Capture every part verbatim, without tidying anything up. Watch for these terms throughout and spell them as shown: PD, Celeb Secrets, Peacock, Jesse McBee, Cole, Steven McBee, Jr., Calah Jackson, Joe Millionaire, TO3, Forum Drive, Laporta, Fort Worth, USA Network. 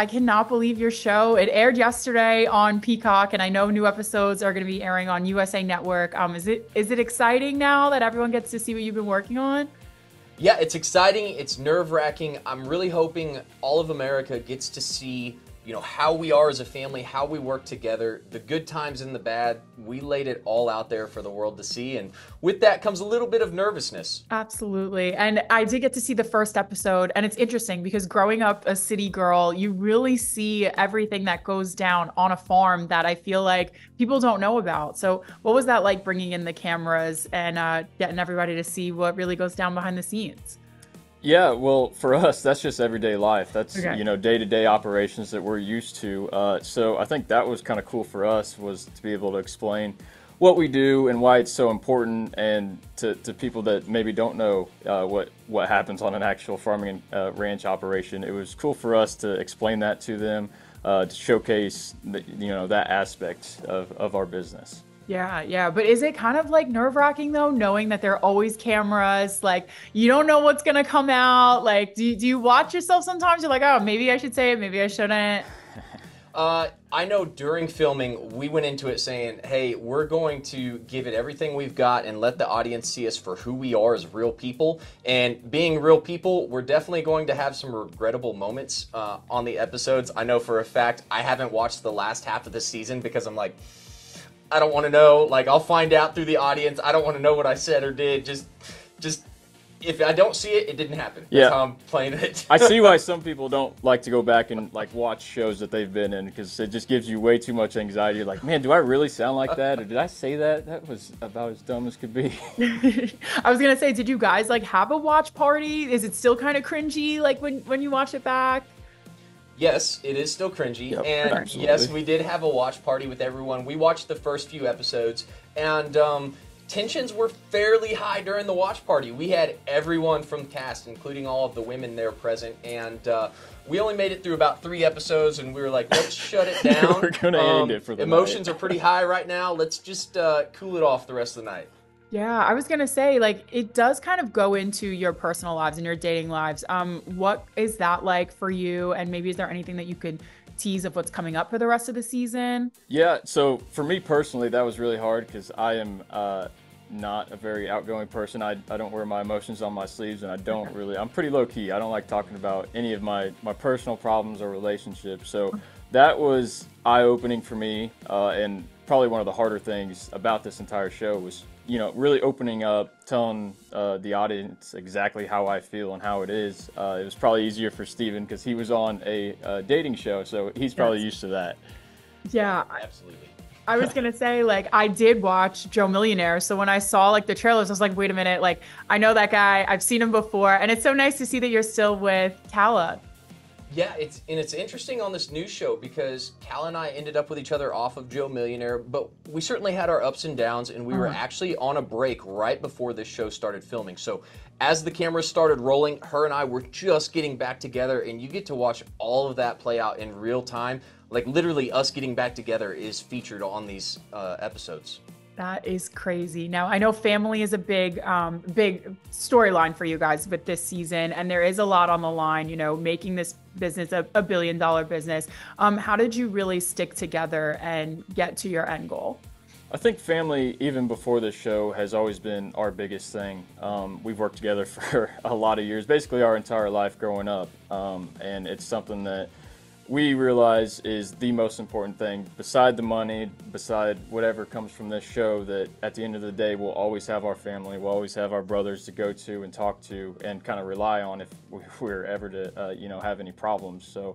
I cannot believe your show. It aired yesterday on Peacock, and I know new episodes are going to be airing on U S A Network. Um, is it is it exciting now that everyone gets to see what you've been working on? Yeah, it's exciting. It's nerve-wracking. I'm really hoping all of America gets to see, you know, how we are as a family, how we work together, the good times and the bad. We laid it all out there for the world to see. And with that comes a little bit of nervousness. Absolutely. And I did get to see the first episode. And it's interesting because growing up a city girl, you really see everything that goes down on a farm that I feel like people don't know about. So what was that like, bringing in the cameras and uh, getting everybody to see what really goes down behind the scenes? Yeah, well, for us, that's just everyday life. That's, okay. you know, day-to-day operations that we're used to. Uh, so I think that was kind of cool for us, was to be able to explain what we do and why it's so important, and to, to people that maybe don't know uh, what, what happens on an actual farming and uh, ranch operation. It was cool for us to explain that to them, uh, to showcase, the, you know, that aspect of, of our business. Yeah, yeah. But is it kind of like nerve-wracking though, knowing that there are always cameras, like you don't know what's going to come out? Like, do, do you watch yourself sometimes? You're like, oh, maybe I should say it, maybe I shouldn't. Uh, I know during filming, we went into it saying, hey, we're going to give it everything we've got and let the audience see us for who we are as real people. And being real people, we're definitely going to have some regrettable moments uh, on the episodes. I know for a fact, I haven't watched the last half of the season because I'm like, I don't want to know. Like, I'll find out through the audience. I don't want to know what I said or did. Just, just if I don't see it, it didn't happen. Yeah. That's how I'm playing it. I see why some people don't like to go back and like watch shows that they've been in, because it just gives you way too much anxiety. You're like, man, do I really sound like that? Or did I say that? That was about as dumb as could be. I was gonna say, did you guys like have a watch party? Is it still kind of cringy, like when when you watch it back? Yes, it is still cringy, yep, and absolutely. Yes, we did have a watch party with everyone. We watched the first few episodes, and um, tensions were fairly high during the watch party. We had everyone from cast, including all of the women there present, and uh, we only made it through about three episodes, and we were like, let's shut it down. We're going to um, end it for the Emotions night. Are pretty high right now. Let's just uh, cool it off the rest of the night. Yeah, I was going to say, like, it does kind of go into your personal lives and your dating lives. Um, what is that like for you? And maybe is there anything that you could tease of what's coming up for the rest of the season? Yeah, so for me personally, that was really hard because I am uh, not a very outgoing person. I, I don't wear my emotions on my sleeves, and I don't okay. really, I'm pretty low key. I don't like talking about any of my, my personal problems or relationships. So that was eye opening for me. Uh, and probably one of the harder things about this entire show was, you know, really opening up, telling uh, the audience exactly how I feel and how it is. Uh, it was probably easier for Steven because he was on a, a dating show, so he's probably yes. used to that. Yeah, yeah, absolutely. I was going to say, like, I did watch Joe Millionaire. So when I saw like the trailers, I was like, wait a minute, like, I know that guy, I've seen him before. And it's so nice to see that you're still with Calah. Yeah, it's and it's interesting on this new show because Cal and I ended up with each other off of Joe Millionaire, but we certainly had our ups and downs, and we uh-huh. were actually on a break right before this show started filming. So as the cameras started rolling, her and I were just getting back together, and you get to watch all of that play out in real time. Like, literally, us getting back together is featured on these uh, episodes. That is crazy. Now, I know family is a big, um, big storyline for you guys with this season, and there is a lot on the line, you know, making this business a, a billion dollar business. Um, how did you really stick together and get to your end goal? I think family, even before this show, has always been our biggest thing. Um, we've worked together for a lot of years, basically our entire life growing up. Um, and it's something that we realize is the most important thing, beside the money, beside whatever comes from this show, that at the end of the day, we'll always have our family, we'll always have our brothers to go to and talk to and kind of rely on if we're ever to, uh, you know, have any problems. So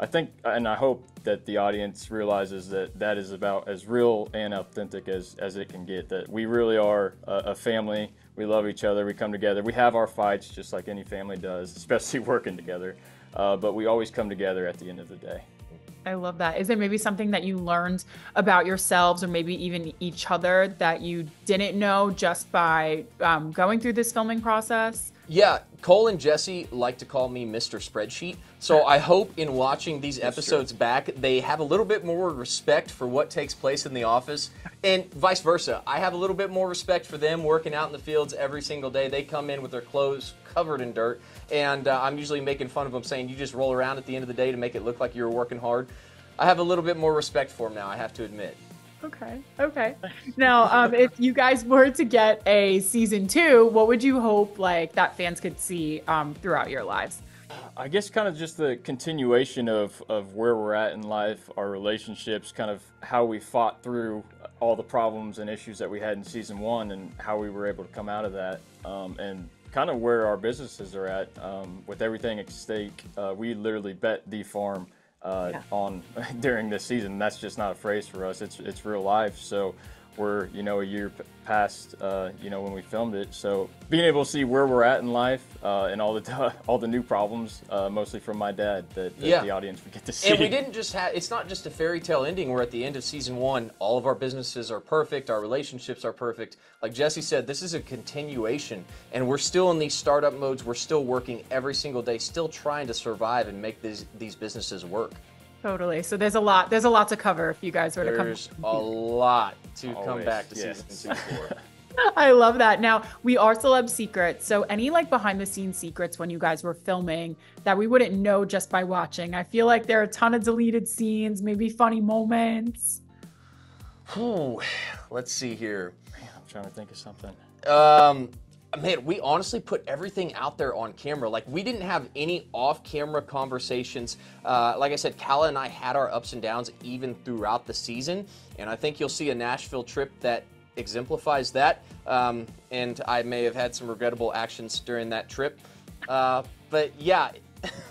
I think, and I hope that the audience realizes that that is about as real and authentic as, as it can get, that we really are a, a family. We love each other, we come together, we have our fights just like any family does, especially working together. Uh, but we always come together at the end of the day. I love that. Is there maybe something that you learned about yourselves or maybe even each other that you didn't know just by um, going through this filming process? Yeah, Cole and Jesse like to call me Mister Spreadsheet, so I hope in watching these episodes back, they have a little bit more respect for what takes place in the office, and vice versa. I have a little bit more respect for them working out in the fields every single day. They come in with their clothes covered in dirt, and uh, I'm usually making fun of them, saying you just roll around at the end of the day to make it look like you were working hard. I have a little bit more respect for them now, I have to admit. Okay. Okay. Now, um, if you guys were to get a season two, what would you hope like that fans could see um, throughout your lives? I guess kind of just the continuation of, of where we're at in life, our relationships, kind of how we fought through all the problems and issues that we had in season one and how we were able to come out of that, um, and kind of where our businesses are at um, with everything at stake. Uh, we literally bet the farm. Uh, yeah. On during this season. That's just not a phrase for us. It's it's real life. So we're, you know, a year past, uh, you know, when we filmed it. So being able to see where we're at in life uh, and all the all the new problems, uh, mostly from my dad, that, that yeah. the audience would get to see. And we didn't just have, it's not just a fairy tale ending where at the end of season one, all of our businesses are perfect, our relationships are perfect. Like Jesse said, this is a continuation, and we're still in these startup modes. We're still working every single day, still trying to survive and make these, these businesses work. Totally. So there's a lot. There's a lot to cover if you guys were to come. There's a lot to Always. come back to yes. season two for. I love that. Now we are Celeb Secrets. So any like behind the scenes secrets when you guys were filming that we wouldn't know just by watching? I feel like there are a ton of deleted scenes, maybe funny moments. Ooh, let's see here. Man, I'm trying to think of something. Um. Man, we honestly put everything out there on camera. Like, we didn't have any off-camera conversations. Uh, like I said, Calah and I had our ups and downs even throughout the season, and I think you'll see a Nashville trip that exemplifies that. Um, and I may have had some regrettable actions during that trip. Uh, but, yeah.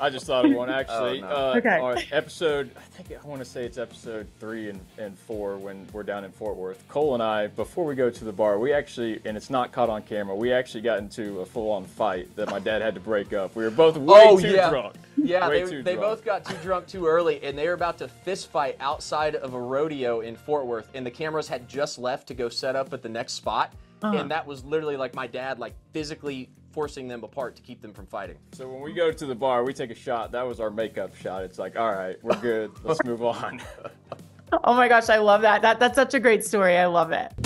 I just thought of one, actually. Oh, no. uh, okay. Our episode, I think I want to say it's episode three and, and four when we're down in Fort Worth. Cole and I, before we go to the bar, we actually, and it's not caught on camera, we actually got into a full-on fight that my dad had to break up. We were both way oh, too yeah. drunk. Yeah, way they, too they drunk. both got too drunk too early, and they were about to fist fight outside of a rodeo in Fort Worth, and the cameras had just left to go set up at the next spot. Uh-huh. And that was literally like my dad, like physically forcing them apart to keep them from fighting. So when we go to the bar, we take a shot. That was our makeup shot. It's like, all right, we're good. Let's move on. Oh my gosh, I love that. That that's such a great story. I love it.